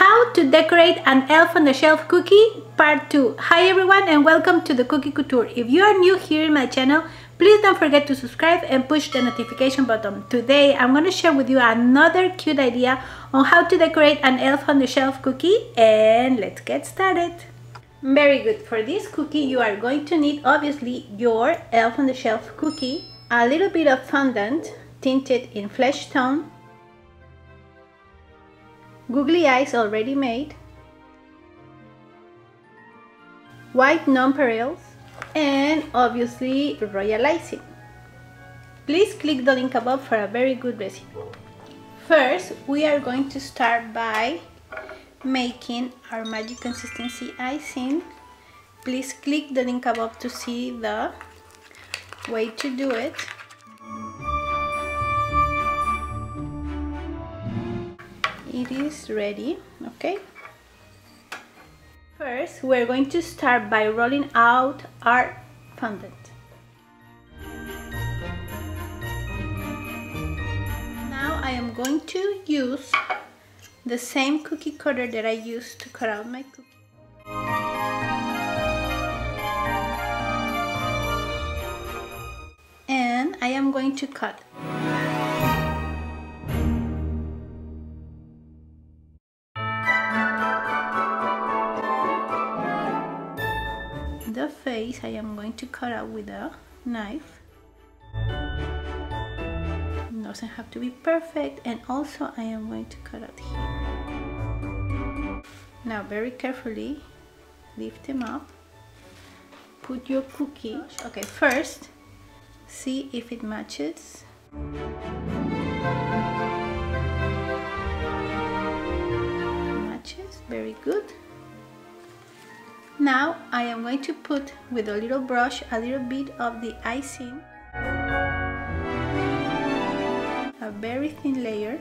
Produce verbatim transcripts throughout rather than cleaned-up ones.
How to decorate an Elf on the Shelf cookie part two. Hi everyone and welcome to The Cookie Couture. If you are new here in my channel, please don't forget to subscribe and push the notification button. Today I'm going to share with you another cute idea on how to decorate an Elf on the Shelf cookie, and let's get started. Very good. For this cookie you are going to need obviously your Elf on the Shelf cookie, a little bit of fondant tinted in flesh tone, googly eyes already made, white nonpareils, and obviously royal icing. Please click the link above for a very good recipe. First, we are going to start by making our magic consistency icing. Please click the link above to see the way to do it. It is ready, okay? First, we're going to start by rolling out our fondant. Now I am going to use the same cookie cutter that I used to cut out my cookie. And I am going to cut. The face I am going to cut out with a knife. It doesn't have to be perfect, and also I am going to cut out here. Now very carefully lift them up. Put your cookie. Okay, first see if it matches. Matches, very good. Now I am going to put with a little brush a little bit of the icing, a very thin layer,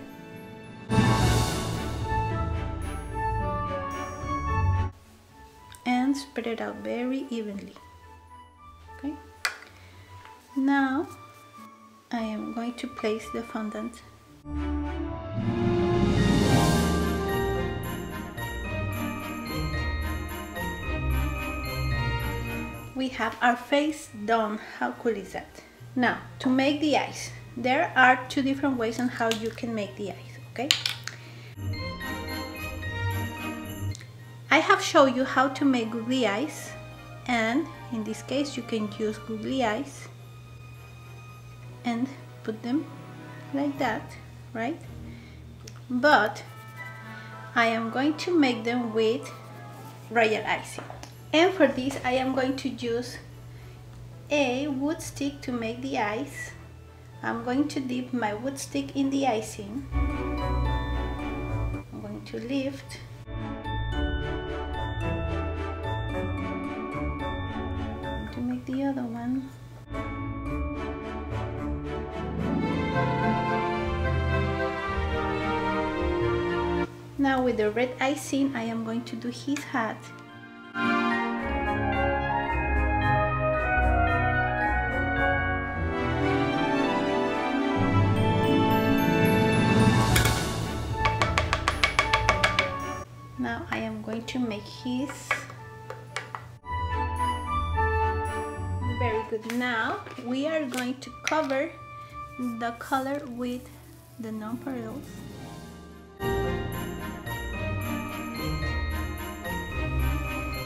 and spread it out very evenly. Okay. Now I am going to place the fondant. We have our face done. How cool is that? Now, to make the eyes, there are two different ways on how you can make the eyes, okay? I have shown you how to make googly eyes, and in this case you can use googly eyes and put them like that, right? But I am going to make them with royal icing. And for this I am going to use a wood stick to make the eyes. I'm going to dip my wood stick in the icing. I'm going to lift. I'm going to make the other one. Now with the red icing I am going to do his hat. Now I am going to make his. Very good. Now we are going to cover the color with the nonpareils.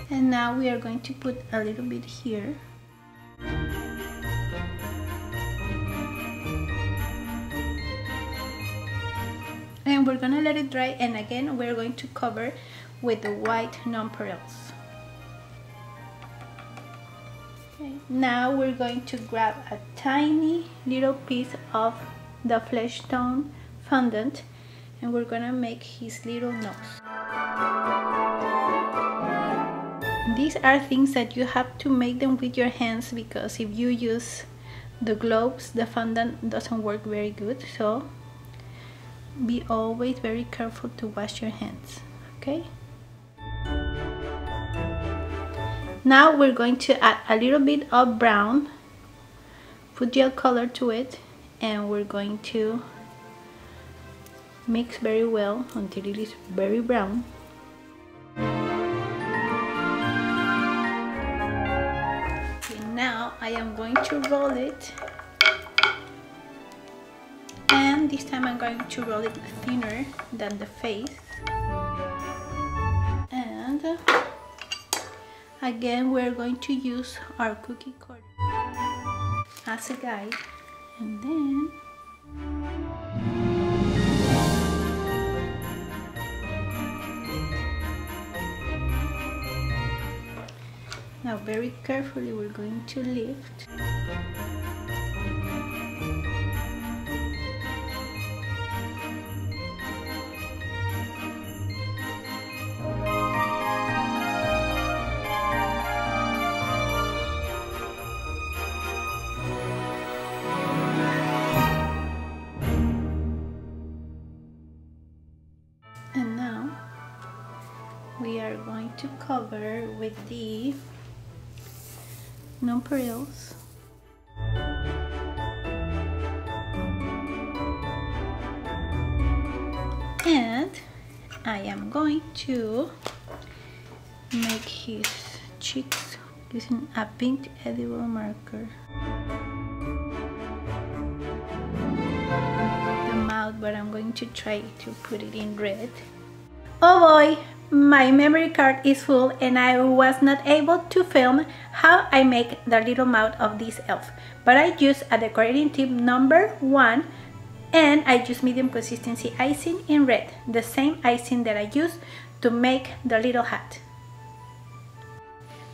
And now we are going to put a little bit here. And we're gonna let it dry, and again we're going to cover with the white nonpareils. Okay. Now we're going to grab a tiny little piece of the flesh tone fondant, and we're gonna make his little nose. These are things that you have to make them with your hands, because if you use the gloves the fondant doesn't work very good, so be always very careful to wash your hands, okay? Now we're going to add a little bit of brown food gel color to it, and we're going to mix very well until it is very brown. I am going to roll it, and this time I'm going to roll it thinner than the face. And again we're going to use our cookie cutter as a guide, and then now very carefully we're going to lift. And now we are going to cover with the nonpareils. And I am going to make his cheeks using a pink edible marker. The mouth, but I'm going to try to put it in red. Oh boy! My memory card is full and I was not able to film how I make the little mouth of this elf, but I used a decorating tip number one and I used medium consistency icing in red, the same icing that I used to make the little hat.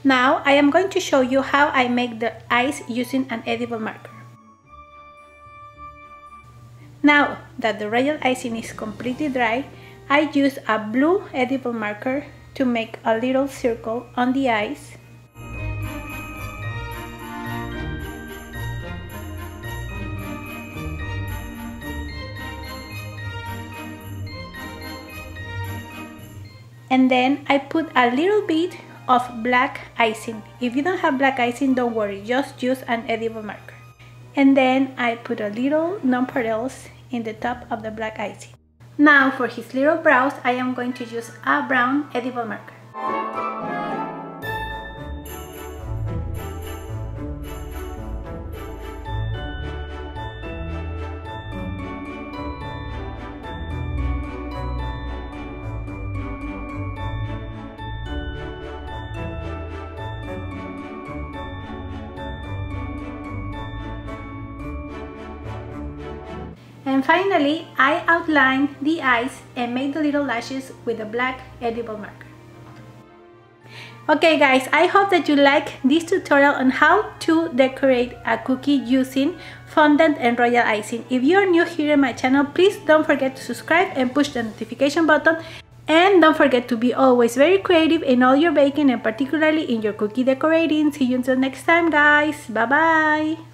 Now I am going to show you how I make the eyes using an edible marker. Now that the royal icing is completely dry, I use a blue edible marker to make a little circle on the eyes. And then I put a little bit of black icing. If you don't have black icing, don't worry, just use an edible marker. And then I put a little nonpareils in the top of the black icing. Now for his little brows, I am going to use a brown edible marker. And finally, I outlined the eyes and made the little lashes with a black edible marker. Okay guys, I hope that you like this tutorial on how to decorate a cookie using fondant and royal icing. If you are new here in my channel, please don't forget to subscribe and push the notification button. And don't forget to be always very creative in all your baking and particularly in your cookie decorating. See you until next time guys. Bye bye.